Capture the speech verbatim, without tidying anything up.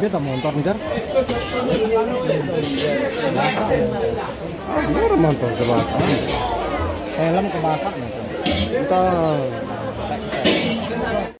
Dia tak montor ntar. Ah, dia udah montor kebakar. Helm kebakar nih. Kita.